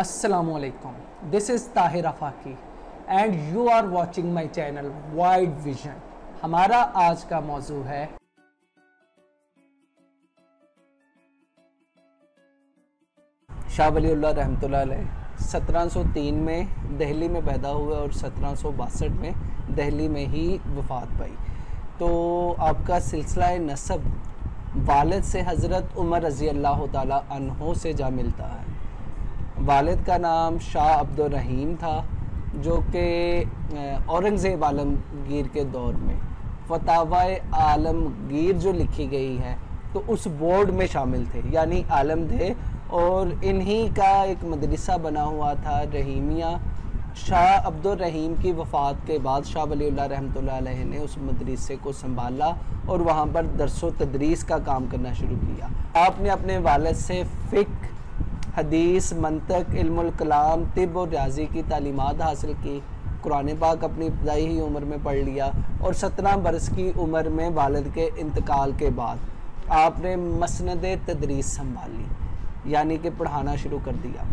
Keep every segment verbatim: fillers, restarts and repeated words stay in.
Assalamu alaikum. This is Tahir Rafaki and you are watching my channel Wide Vision. हमारा आज का मौजू है शाह वलीउल्लाह रहमतुल्लाह अलैह सत्रह सौ तीन में दिल्ली में पैदा हुए और सत्रह सौ बासठ में दिल्ली में ही वफ़ात पाई। तो आपका सिलसिला नसब वालिद से हज़रत उमर रज़ी अल्लाह ताला अन्हो से जा मिलता है। वालिद का नाम शाह अब्दुर रहीम था जो कि औरंगज़ेब आलमगीर के दौर में फतावा-ए आलमगीर जो लिखी गई है तो उस बोर्ड में शामिल थे, यानी आलम थे और इन्हीं का एक मदरसा बना हुआ था रहीमिया। शाह अब्दुर रहीम की वफ़ात के बाद शाह वलीउल्लाह रहमतुल्लाह अलैह ने उस मदरसे को संभाला और वहाँ पर दरसो तदरीस का काम करना शुरू किया। आपने अपने वालिद से फ़िक़्ह, हदीस, मंतक, इल्मुल कलाम, तिब और रियाजी की तालीमात हासिल की। कुरान पाक अपनी इब्तदाई ही उम्र में पढ़ लिया और सत्रह बरस की उम्र में वालिद के इंतकाल के बाद आपने मसनद तदरीस संभाली, यानी कि पढ़ाना शुरू कर दिया।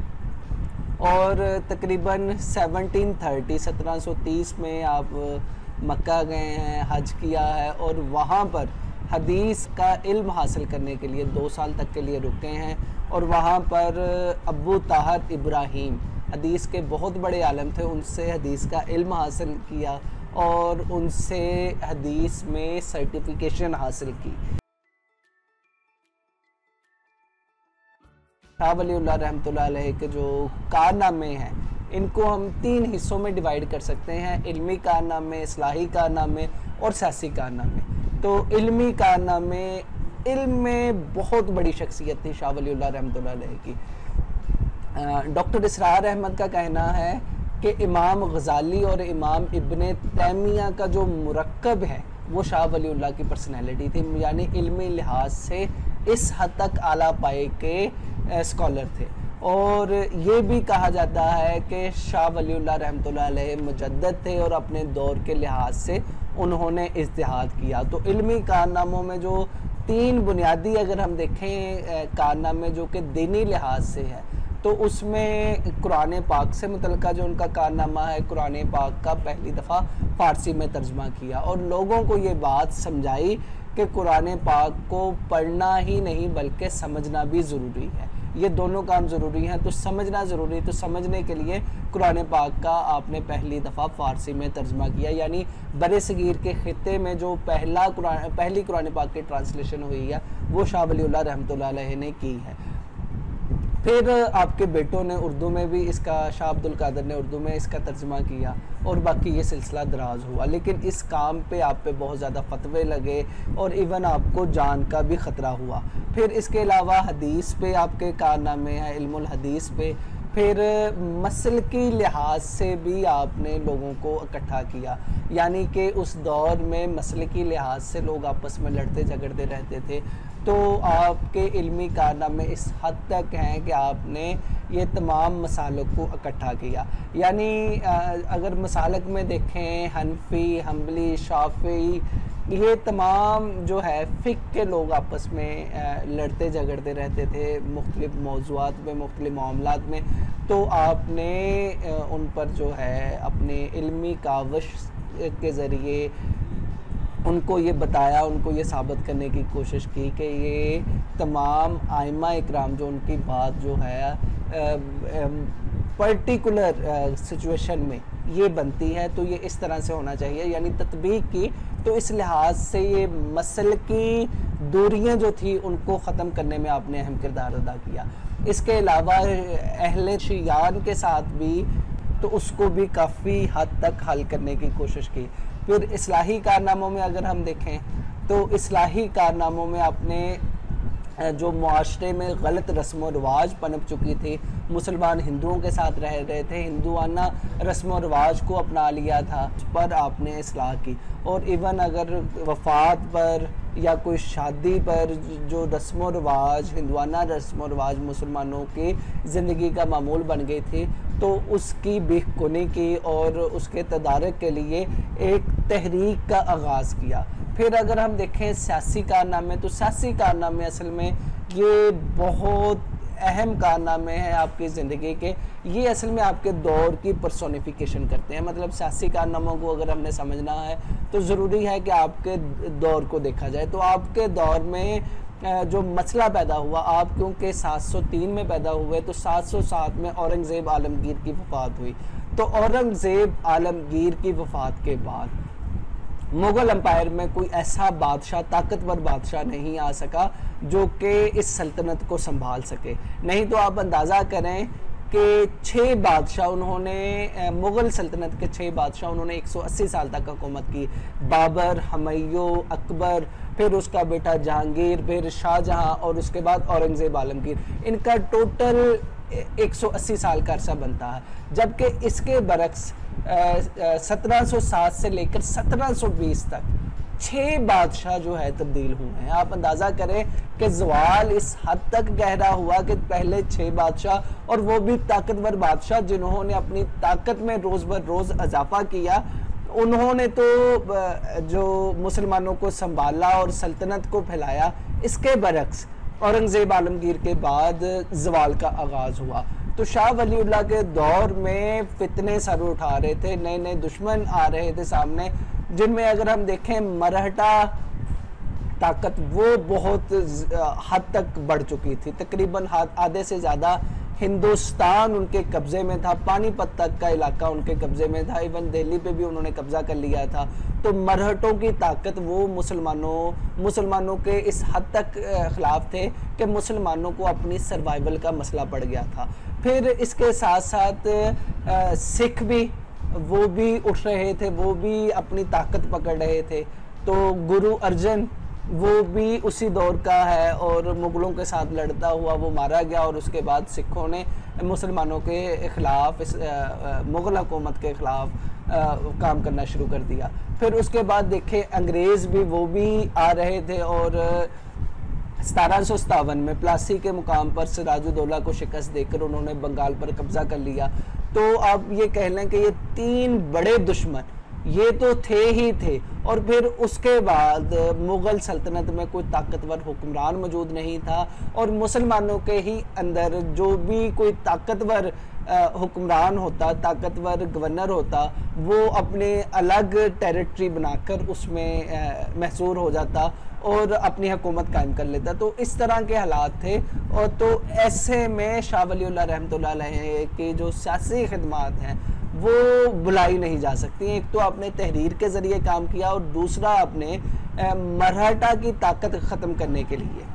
और तकरीबन सत्रह तीस सत्रह सौ तीस में आप मक्का गए हैं, हज किया है और वहाँ पर हदीस का इल्म हासिल करने के लिए दो साल तक के लिए रुके हैं और वहाँ पर अबू ताहिर इब्राहिम हदीस के बहुत बड़े आलम थे, उनसे हदीस का इल्म हासिल किया और उनसे हदीस में सर्टिफिकेशन हासिल की। शाह वलीउल्लाह रहमतुल्लाह अलैह के जो कारनामे हैं इनको हम तीन हिस्सों में डिवाइड कर सकते हैं: इल्मी कारनामे, इस्लाही कारनामे और सियासी कारनामे। तो इल्मी कारनामे, इल्म में बहुत बड़ी शख्सियत थी शाह वलीउल्लाह रहमतुल्लाह अलैह की। डॉक्टर इसरार अहमद का कहना है कि इमाम गजाली और इमाम इब्न तैमिया का जो मुरक्कब है वो शाह वलीउल्लाह की पर्सनैलिटी थी, यानी इल्मी लिहाज से इस हद तक आला पाए के स्कॉलर थे। और ये भी कहा जाता है कि शाह वलीउल्लाह रहमतुल्लाह अलैह मुजद्दद थे और अपने दौर के लिहाज से उन्होंने इज्तिहाद किया। तो इल्मी कारनामों में जो तीन बुनियादी अगर हम देखें कारनामे जो कि दीनी लिहाज से है तो उसमें कुरान पाक से मुतलका जो उनका कारनामा है, कुरान पाक का पहली दफ़ा फ़ारसी में तर्जमा किया और लोगों को ये बात समझाई कि कुरान पाक को पढ़ना ही नहीं बल्कि समझना भी ज़रूरी है। ये दोनों काम ज़रूरी हैं, तो समझना ज़रूरी, तो समझने के लिए कुरान पाक का आपने पहली दफ़ा फ़ारसी में तर्जमा किया, यानी बरे सगीर के ख़ित्ते में जो पहला कुरान पहली कुरान पाक की ट्रांसलेशन हुई है वो शाह वलीउल्लाह रहमतुल्लाह अलैह ने की है। फिर आपके बेटों ने उर्दू में भी इसका, शाह अब्दुल कादिर ने उर्दू में इसका तर्जमा किया और बाकी ये सिलसिला दराज हुआ। लेकिन इस काम पे आप पे बहुत ज़्यादा फतवे लगे और इवन आपको जान का भी ख़तरा हुआ। फिर इसके अलावा हदीस पे आपके कारनामे हैं, इल्मुल हदीस पे। फिर मसलकी लिहाज से भी आपने लोगों को इकट्ठा किया, यानी कि उस दौर में मसलकी लिहाज से लोग आपस में लड़ते झगड़ते रहते थे। तो आपके इल्मी कारनामे इस हद तक हैं कि आपने ये तमाम मसालक को इकट्ठा किया, यानी अगर मसालक में देखें हनफी, हम्बली, शाफी, ये तमाम जो है फ़िक के लोग आपस में लड़ते झगड़ते रहते थे मुख्तलिफ मौज़ूआत में, मुख्तलिफ मामलात में। तो आपने उन पर जो है अपने इल्मी कावश के ज़रिए उनको ये बताया, उनको ये साबित करने की कोशिश की कि ये तमाम आइमा इकराम जो उनकी बात जो है पर्टिकुलर सिचुएशन में ये बनती है तो ये इस तरह से होना चाहिए, यानी तत्बीक की। तो इस लिहाज से ये मसल की दूरियां जो थी उनको ख़त्म करने में आपने अहम किरदार अदा किया। इसके अलावा अहले शियान के साथ भी तो उसको भी काफ़ी हद तक हल करने की कोशिश की। फिर इस्लाही कारनामों में अगर हम देखें तो इस्लाही कारनामों में आपने जो मुआशरे में गलत रस्म व रिवाज पनप चुकी थी, मुसलमान हिंदुओं के साथ रह रहे थे, हिंदुआना रस्म व रिवाज को अपना लिया था, उस पर आपने इस्लाह की। और इवन अगर वफ़ात पर या कोई शादी पर जो रस्म व रिवाज, हिंदुआना रस्म व रिवाज मुसलमानों की ज़िंदगी का मामूल बन गई थी तो उसकी बेखुनी की और उसके तदारक के लिए एक तहरीक का आगाज़ किया। फिर अगर हम देखें सियासी कारनामे तो सियासी कारनामे असल में ये बहुत अहम कारनामे हैं आपकी ज़िंदगी के, ये असल में आपके दौर की पर्सोनिफिकेशन करते हैं। मतलब सियासी कारनामों को अगर हमने समझना है तो ज़रूरी है कि आपके दौर को देखा जाए। तो आपके दौर में जो मसला पैदा हुआ, आप क्योंकि सात सौ तीन में पैदा हुए तो सात सौ सात में औरंगज़ेब आलमगीर की वफ़ात हुई। तो औरंगज़ेब आलमगीर की वफ़ात के बाद मुग़ल अम्पायर में कोई ऐसा बादशाह, ताकतवर बादशाह नहीं आ सका जो कि इस सल्तनत को संभाल सके। नहीं तो आप अंदाज़ा करें कि छः बादशाह उन्होंने, मुग़ल सल्तनत के छः बादशाह उन्होंने एक सौ अस्सी साल तक हुकूमत की। बाबर, हुमायूं, अकबर, फिर उसका बेटा जहांगीर, फिर शाहजहाँ और उसके बाद औरंगज़ेब आलमगीर, इनका टोटल एक सौ अस्सी साल का अरसा बनता है। जबकि इसके बरक्स सत्रह सौ सात से लेकर सत्रह सौ बीस तक छः बादशाह जो है तब्दील हुए हैं। आप अंदाज़ा करें कि ज़वाल इस हद तक गहरा हुआ कि पहले छः बादशाह, और वो भी ताकतवर बादशाह जिन्होंने अपनी ताकत में रोज़ बर रोज़ इजाफा किया, उन्होंने तो जो मुसलमानों को संभाला और सल्तनत को फैलाया। इसके बरक्स औरंगज़ेब आलमगीर के बाद ज़वाल का आगाज़ हुआ। तो शाह वलीउल्लाह के दौर में फितने सर उठा रहे थे, नए नए दुश्मन आ रहे थे सामने, जिनमें अगर हम देखें मरहटा ताकत वो बहुत हद तक बढ़ चुकी थी। तकरीबन आधे से ज़्यादा हिंदुस्तान उनके कब्ज़े में था, पानीपत तक का इलाका उनके कब्ज़े में था, इवन दिल्ली पे भी उन्होंने कब्ज़ा कर लिया था। तो मरहटों की ताकत वो मुसलमानों मुसलमानों के इस हद तक ख़िलाफ़ थे कि मुसलमानों को अपनी सर्वाइवल का मसला पड़ गया था। फिर इसके साथ साथ सिख भी, वो भी उठ रहे थे, वो भी अपनी ताकत पकड़ रहे थे। तो गुरु अर्जन वो भी उसी दौर का है और मुग़लों के साथ लड़ता हुआ वो मारा गया, और उसके बाद सिखों ने मुसलमानों के ख़िलाफ़, इस मुग़ल हुकूमत के ख़िलाफ़ काम करना शुरू कर दिया। फिर उसके बाद देखे अंग्रेज़ भी, वो भी आ रहे थे और सतारह सौ सतावन में प्लासी के मुकाम पर सिराज उद-दौला को शिकस्त देकर उन्होंने बंगाल पर कब्ज़ा कर लिया। तो आप ये कह लें कि ये तीन बड़े दुश्मन ये तो थे ही थे। और फिर उसके बाद मुग़ल सल्तनत में कोई ताकतवर हुक्मरान मौजूद नहीं था, और मुसलमानों के ही अंदर जो भी कोई ताकतवर हुक्मरान होता, ताकतवर गवर्नर होता, वो अपने अलग टेरिटरी बनाकर उसमें महसूर हो जाता और अपनी हुकूमत कायम कर लेता। तो इस तरह के हालात थे। और तो ऐसे में शाह वलीउल्लाह रहमतुल्लाह अलैह की जो सियासी खिदमत हैं वो बुलाई नहीं जा सकती। एक तो आपने तहरीर के ज़रिए काम किया, और दूसरा आपने मराठा की ताकत ख़त्म करने के लिए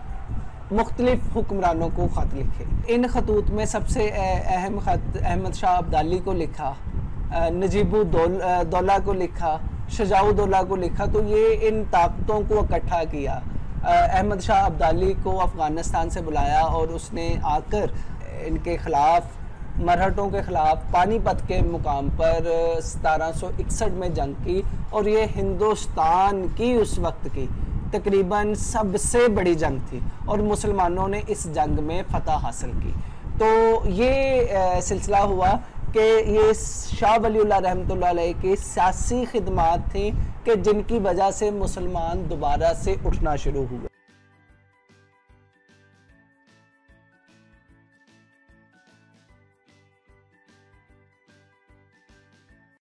मुख्तलिफ हुक्मरानों को ख़त लिखे। इन खतूत में सबसे अहम ख़त अहमद शाह अब्दाली को लिखा, नजीब उद-दौला को लिखा, शुजा उद-दौला को लिखा। तो ये इन ताकतों को इकट्ठा किया। अहमद शाह अब्दाली को अफ़गानिस्तान से बुलाया और उसने आकर इनके ख़िलाफ़, मरहटों के ख़िलाफ़ पानीपत के मुकाम पर सतारह सौ इकसठ में जंग की। और ये हिंदुस्तान की उस वक्त की तकरीबन सबसे बड़ी जंग थी, और मुसलमानों ने इस जंग में फ़तह हासिल की। तो ये सिलसिला हुआ कि ये शाह वलीउल्लाह रहमतुल्लाह अलैह की सियासी खिदमत थी कि जिनकी वजह से मुसलमान दोबारा से उठना शुरू हुए।